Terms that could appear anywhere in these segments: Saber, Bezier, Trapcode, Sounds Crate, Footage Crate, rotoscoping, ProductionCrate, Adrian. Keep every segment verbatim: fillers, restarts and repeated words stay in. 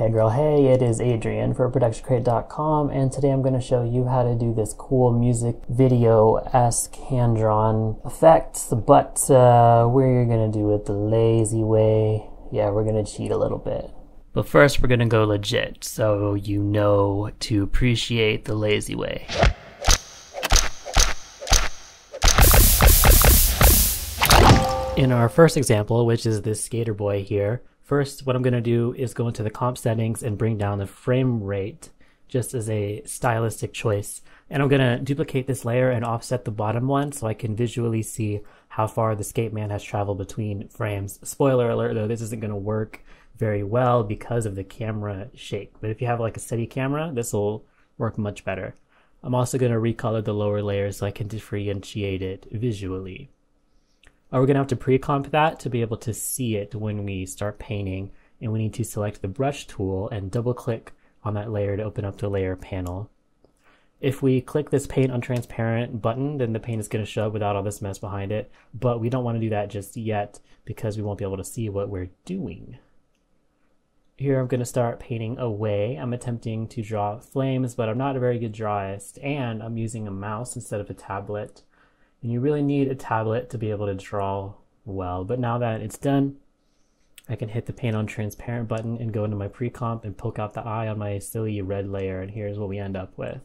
Hey girl, hey, it is Adrian for Production Crate dot com, and today I'm going to show you how to do this cool music video-esque hand-drawn effects, but uh, we're going to do it the lazy way. Yeah, we're going to cheat a little bit. But first we're going to go legit, so you know to appreciate the lazy way. In our first example, which is this skater boy here, first, what I'm going to do is go into the comp settings and bring down the frame rate just as a stylistic choice. And I'm going to duplicate this layer and offset the bottom one so I can visually see how far the skate man has traveled between frames. Spoiler alert though, this isn't going to work very well because of the camera shake. But if you have like a steady camera, this will work much better. I'm also going to recolor the lower layer so I can differentiate it visually. We're going to have to pre-comp that to be able to see it when we start painting, and we need to select the brush tool and double click on that layer to open up the layer panel. If we click this paint on transparent button, then the paint is going to show up without all this mess behind it, but we don't want to do that just yet because we won't be able to see what we're doing. Here I'm going to start painting away. I'm attempting to draw flames, but I'm not a very good drawist, and I'm using a mouse instead of a tablet. And you really need a tablet to be able to draw well. But now that it's done, I can hit the paint on transparent button and go into my pre-comp and poke out the eye on my silly red layer, and here's what we end up with.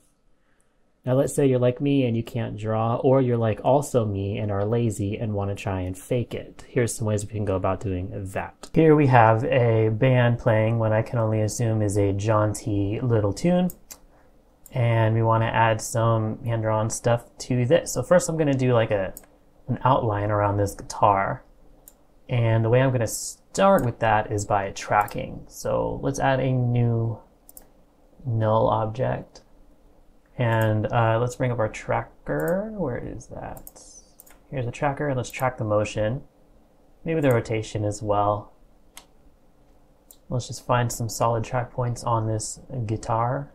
Now let's say you're like me and you can't draw, or you're like also me and are lazy and want to try and fake it. Here's some ways we can go about doing that. Here we have a band playing what I can only assume is a jaunty little tune. And we want to add some hand-drawn stuff to this. So first I'm going to do like a an outline around this guitar. And the way I'm going to start with that is by tracking. So let's add a new null object. And uh, let's bring up our tracker. Where is that? Here's the tracker, and let's track the motion. Maybe the rotation as well. Let's just find some solid track points on this guitar.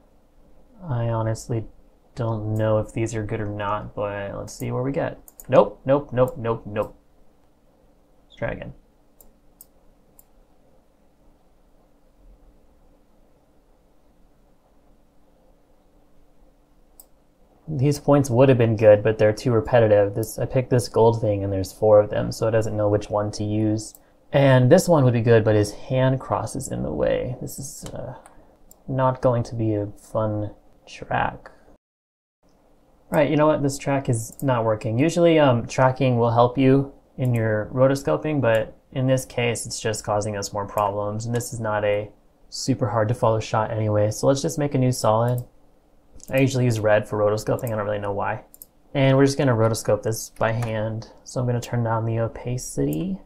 I honestly don't know if these are good or not, but let's see where we get. Nope, nope, nope, nope, nope. Let's try again. These points would have been good, but they're too repetitive. This I picked this gold thing and there's four of them, so it doesn't know which one to use. And this one would be good, but his hand cross is in the way. This is uh, not going to be a fun track. Right, you know what? This track is not working. Usually um, tracking will help you in your rotoscoping, but in this case, it's just causing us more problems. And this is not a super hard to follow shot anyway. So let's just make a new solid. I usually use red for rotoscoping. I don't really know why. And we're just gonna rotoscope this by hand. So I'm gonna turn down the opacity.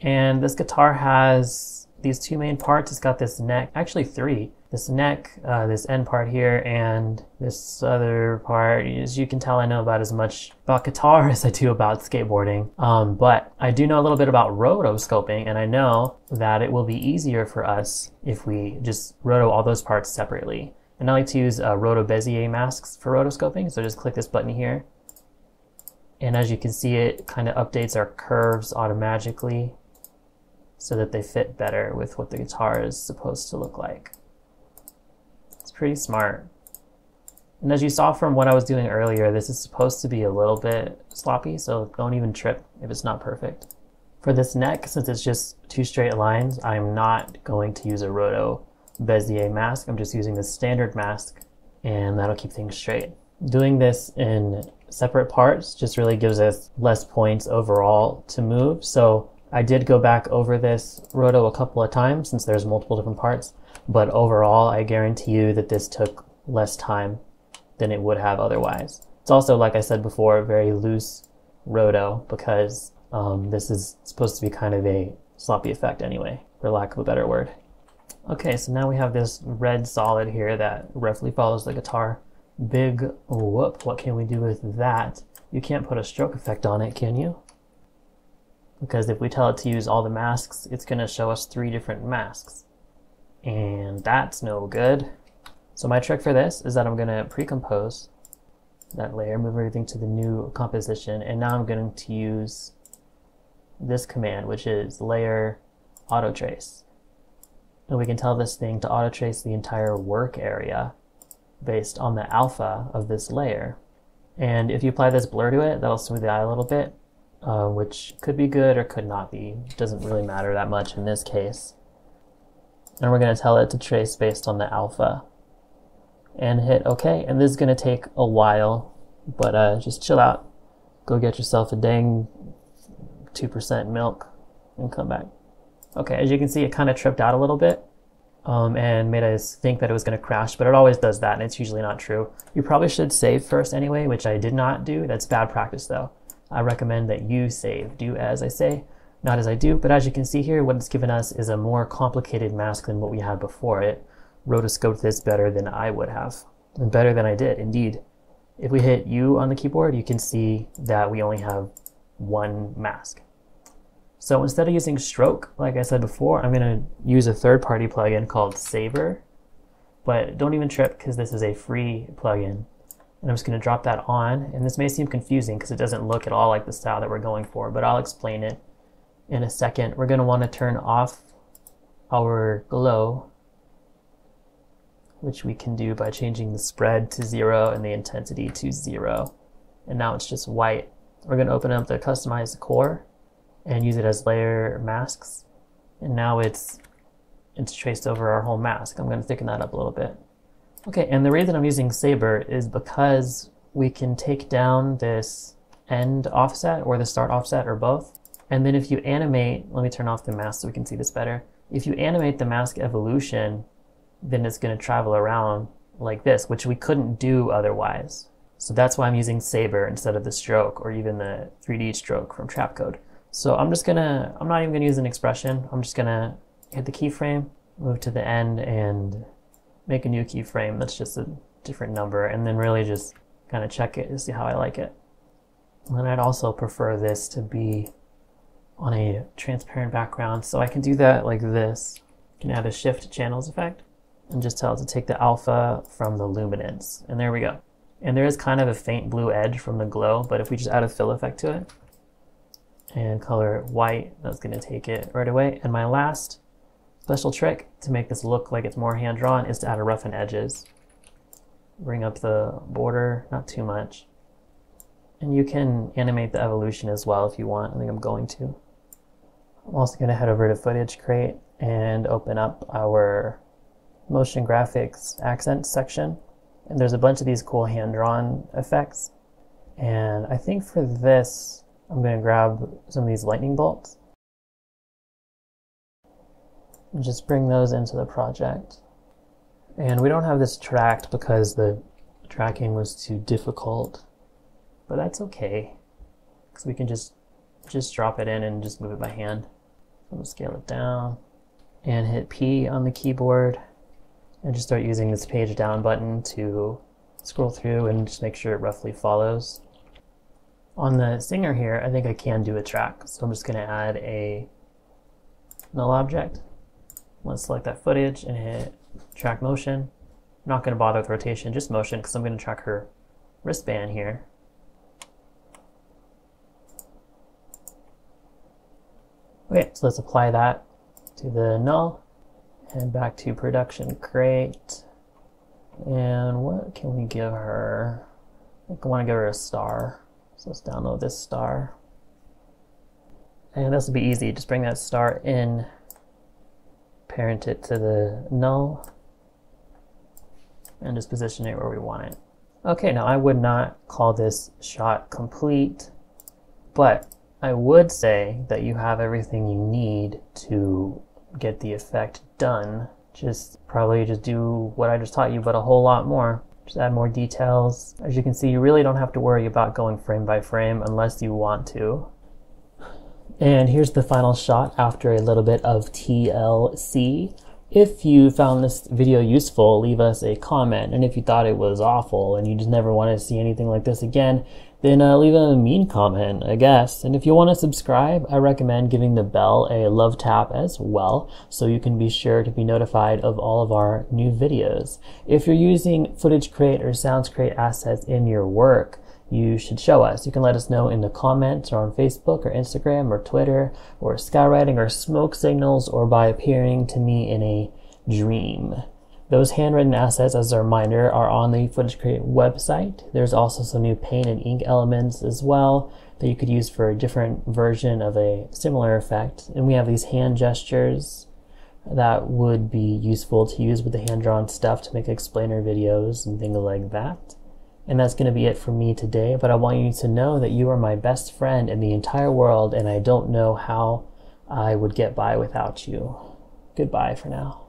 And this guitar has these two main parts. It's got this neck, actually three. This neck, uh, this end part here, and this other part. As you can tell, I know about as much about guitar as I do about skateboarding, um, but I do know a little bit about rotoscoping, and I know that it will be easier for us if we just roto all those parts separately. And I like to use uh, roto Bezier masks for rotoscoping, so just click this button here, and as you can see, it kind of updates our curves automatically so that they fit better with what the guitar is supposed to look like. Pretty smart. And as you saw from what I was doing earlier, this is supposed to be a little bit sloppy, so don't even trip if it's not perfect. For this neck, since it's just two straight lines, I'm not going to use a roto Bezier mask. I'm just using the standard mask, and that'll keep things straight. Doing this in separate parts just really gives us less points overall to move. So I did go back over this roto a couple of times since there's multiple different parts, but overall I guarantee you that this took less time than it would have otherwise. It's also, like I said before, a very loose roto because um, this is supposed to be kind of a sloppy effect anyway, for lack of a better word. Okay, so now we have this red solid here that roughly follows the guitar. Big whoop, what can we do with that? You can't put a stroke effect on it, can you? Because if we tell it to use all the masks, it's going to show us three different masks. And that's no good. So my trick for this is that I'm going to pre-compose that layer, move everything to the new composition, and now I'm going to use this command, which is layer auto trace. And we can tell this thing to auto trace the entire work area based on the alpha of this layer. And if you apply this blur to it, that'll smooth the eye a little bit, uh, which could be good or could not be. It doesn't really matter that much in this case. And we're going to tell it to trace based on the alpha and hit OK. And this is going to take a while, but uh, just chill out. Go get yourself a dang two percent milk and come back. Okay, as you can see, it kind of tripped out a little bit um, and made us think that it was going to crash, but it always does that, and it's usually not true. You probably should save first anyway, which I did not do. That's bad practice, though. I recommend that you save. Do as I say, not as I do. But as you can see here, what it's given us is a more complicated mask than what we had before. It rotoscoped this better than I would have, and better than I did, indeed. If we hit U on the keyboard, you can see that we only have one mask. So instead of using stroke, like I said before, I'm going to use a third-party plugin called Saber. But don't even trip, because this is a free plugin. And I'm just going to drop that on. And this may seem confusing because it doesn't look at all like the style that we're going for, but I'll explain it in a second. We're going to want to turn off our glow, which we can do by changing the spread to zero and the intensity to zero. And now it's just white. We're going to open up the Customize Core and use it as layer masks. And now it's it's traced over our whole mask. I'm going to thicken that up a little bit. Okay, and the reason I'm using Saber is because we can take down this end offset or the start offset or both. And then if you animate, let me turn off the mask so we can see this better. If you animate the mask evolution, then it's going to travel around like this, which we couldn't do otherwise. So that's why I'm using Saber instead of the stroke or even the three D stroke from Trapcode. So I'm just gonna, I'm not even gonna use an expression. I'm just gonna hit the keyframe, move to the end and make a new keyframe. That's just a different number. And then really just kind of check it to see how I like it. And I'd also prefer this to be on a transparent background. So I can do that like this. You can add a shift channels effect and just tell it to take the alpha from the luminance. And there we go. And there is kind of a faint blue edge from the glow, but if we just add a fill effect to it, and color it white, that's going to take it right away. And my last special trick to make this look like it's more hand-drawn is to add a roughen edges. Bring up the border, not too much. And you can animate the evolution as well if you want. I think I'm going to. I'm also going to head over to Footage Crate and open up our motion graphics accent section. And there's a bunch of these cool hand-drawn effects. And I think for this, I'm going to grab some of these lightning bolts and just bring those into the project. And we don't have this tracked because the tracking was too difficult, but that's okay because we can just just drop it in and just move it by hand. I'm going to scale it down and hit P on the keyboard and just start using this page down button to scroll through and just make sure it roughly follows. On the singer here, I think I can do a track, so I'm just going to add a null object. Let's select that footage and hit track motion. I'm not going to bother with rotation, just motion, because I'm going to track her wristband here. Okay, so let's apply that to the null. Head back to Production Crate. And what can we give her? I think I want to give her a star. So let's download this star. And this will be easy. Just bring that star in, parent it to the null, and just position it where we want it. Okay, now I would not call this shot complete, but I would say that you have everything you need to get the effect done. Just probably just do what I just taught you, but a whole lot more. Just add more details. As you can see, you really don't have to worry about going frame by frame unless you want to. And here's the final shot after a little bit of T L C. If you found this video useful, leave us a comment. And if you thought it was awful and you just never want to see anything like this again, then uh, leave a mean comment, I guess. And if you want to subscribe, I recommend giving the bell a love tap as well, so you can be sure to be notified of all of our new videos. If you're using Footage Crate or Sounds Crate assets in your work, you should show us. You can let us know in the comments or on Facebook or Instagram or Twitter or skywriting or smoke signals or by appearing to me in a dream. Those handwritten assets, as a reminder, are on the Footage Crate website. There's also some new paint and ink elements as well that you could use for a different version of a similar effect. And we have these hand gestures that would be useful to use with the hand-drawn stuff to make explainer videos and things like that. And that's going to be it for me today, but I want you to know that you are my best friend in the entire world, and I don't know how I would get by without you. Goodbye for now.